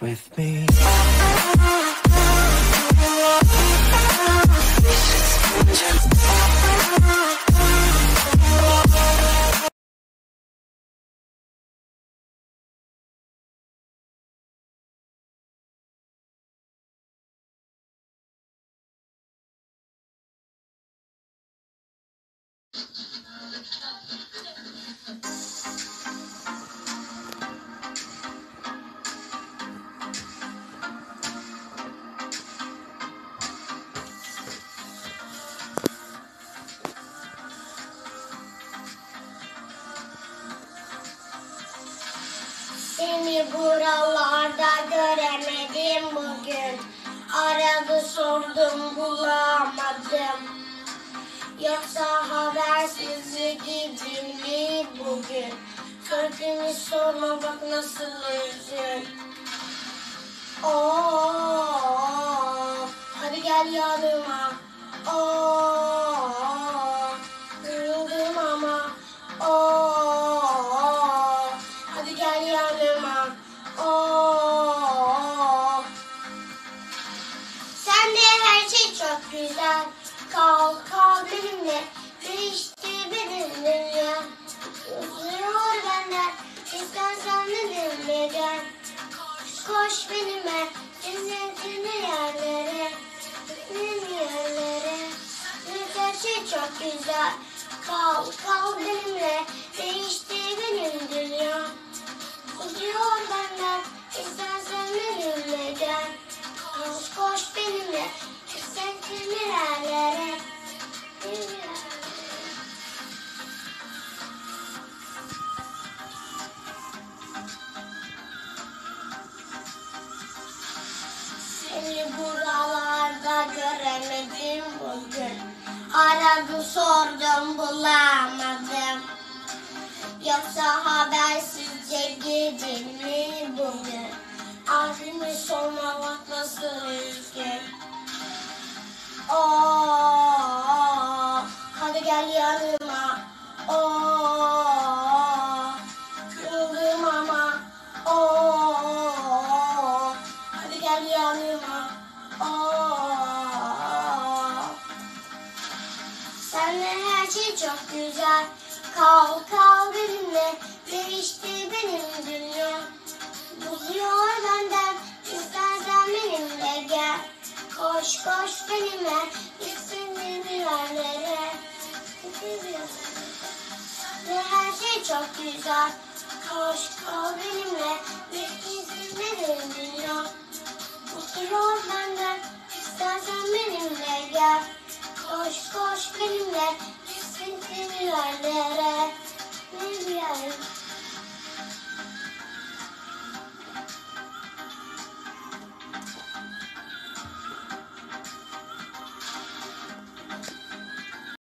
With me. Seni buralarda göremedim bugün. Aradı sordum bulamadım. Yoksa habersizlik gibi mi bugün? Kalbimi sorma bak nasıl üzgün. Oh, hadi gel yanıma. Oh, kırıldım ama. Oh, hadi gel yanıma. Oh, sen de her şey çok güzel. Kal, kal benimle, değişti benim dünya. Uzuyor benden, istersen benimle gel. Koş benimle, cennetin yerlere, benim yerlere. Her şey çok güzel. Kal, kal benimle, değişti benim dünya. Uzuyor benden, istersen benimle gel. Koş, koş benimle, cennetin yerlere. Seni buralarda göremedim bugün. Aradım sordum bulamadım. Yoksa habersizce gidin mi bugün? Aklımı sormamak nasıl üzgün. Oh, hadi gel yanıma. Oh, kırıldım ama. Oh, hadi gel yanıma. Oh, senle her şey çok güzel. Kal, kal benimle, değişti benim dünya. Buluyor benden, istersen benimle gel. Koş, koş benimle, gitsin bir yerlere. Ve her şey çok güzel. Koş, kal benimle, gitsin benim dünya. Mutlu ol benden, istersen benimle gel. Koş, koş benimle, gitsin bir yerlere.